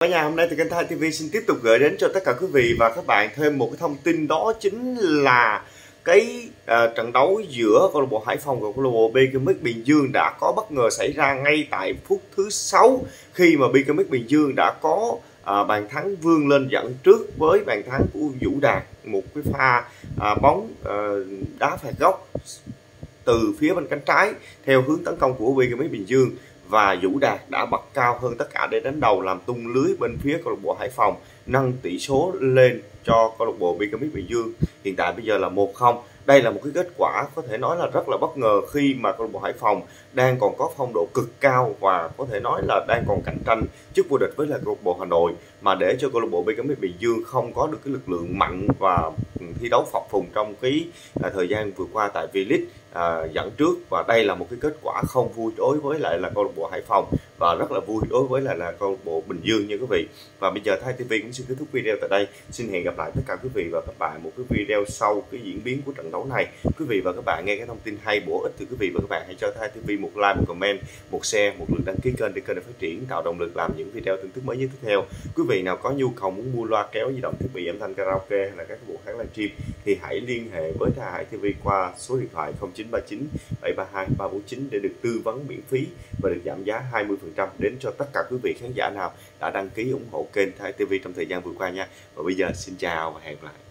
Cả nhà, hôm nay thì kênh Thái TV xin tiếp tục gửi đến cho tất cả quý vị và các bạn thêm một cái thông tin, đó chính là cái trận đấu giữa câu lạc bộ Hải Phòng và câu lạc bộ Becamex Bình Dương đã có bất ngờ xảy ra ngay tại phút thứ 6 khi mà Becamex Bình Dương đã có bàn thắng vươn lên dẫn trước với bàn thắng của Vũ Đạt, một cái pha bóng đá phạt góc từ phía bên cánh trái theo hướng tấn công của Becamex Bình Dương. Và Vũ Đạt đã bật cao hơn tất cả để đánh đầu làm tung lưới bên phía câu lạc bộ Hải Phòng, nâng tỷ số lên cho câu lạc bộ Becamex Bình Dương. Hiện tại bây giờ là 1-0. Đây là một cái kết quả có thể nói là rất là bất ngờ khi mà câu lạc bộ Hải Phòng đang còn có phong độ cực cao và có thể nói là đang còn cạnh tranh chức vô địch với là câu lạc bộ Hà Nội, mà để cho câu lạc bộ Becamex Bình Dương không có được cái lực lượng mạnh và thi đấu phập phùng trong cái thời gian vừa qua tại V-League dẫn trước. Và đây là một cái kết quả không vui đối với lại là câu lạc bộ Hải Phòng và rất là vui đối với lại là câu lạc bộ Bình Dương nha quý vị. Và bây giờ Thái TV cũng xin kết thúc video tại đây. Xin hẹn gặp lại tất cả quý vị và các bạn một cái video sau cái diễn biến của trận đấu này. Quý vị và các bạn nghe cái thông tin hay bổ ích thì quý vị và các bạn hãy cho Thái TV một like, một comment, một share, một lượt đăng ký kênh để kênh được phát triển, tạo động lực làm những video tin tức mới nhất tiếp theo. Quý vị nào có nhu cầu muốn mua loa kéo, di động, thiết bị âm thanh karaoke hay là các bộ hát livestream thì hãy liên hệ với Thái Hải TV qua số điện thoại 0939 732 349 để được tư vấn miễn phí và được giảm giá 20% đến cho tất cả quý vị khán giả nào đã đăng ký ủng hộ kênh Thái TV trong thời gian vừa qua nha. Và bây giờ xin chào và hẹn gặp lại.